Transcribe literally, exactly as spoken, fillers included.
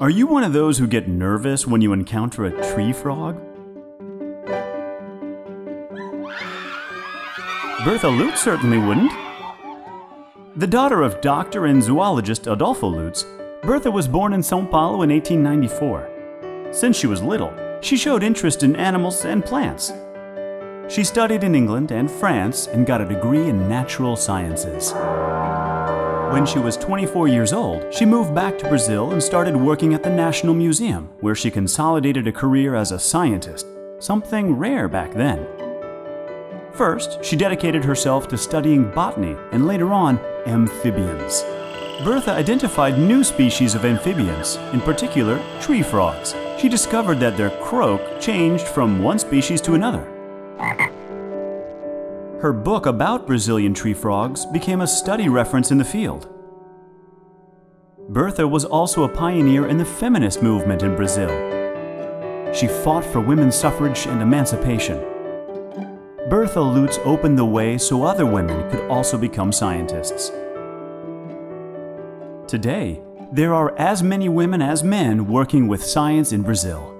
Are you one of those who get nervous when you encounter a tree frog? Bertha Lutz certainly wouldn't. The daughter of doctor and zoologist Adolfo Lutz, Bertha was born in São Paulo in eighteen ninety-four. Since she was little, she showed interest in animals and plants. She studied in England and France and got a degree in natural sciences. When she was twenty-four years old, she moved back to Brazil and started working at the National Museum, where she consolidated a career as a scientist, something rare back then. First, she dedicated herself to studying botany and later on, amphibians. Bertha identified new species of amphibians, in particular, tree frogs. She discovered that their croak changed from one species to another. Her book about Brazilian tree frogs became a study reference in the field. Bertha was also a pioneer in the feminist movement in Brazil. She fought for women's suffrage and emancipation. Bertha Lutz opened the way so other women could also become scientists. Today, there are as many women as men working with science in Brazil.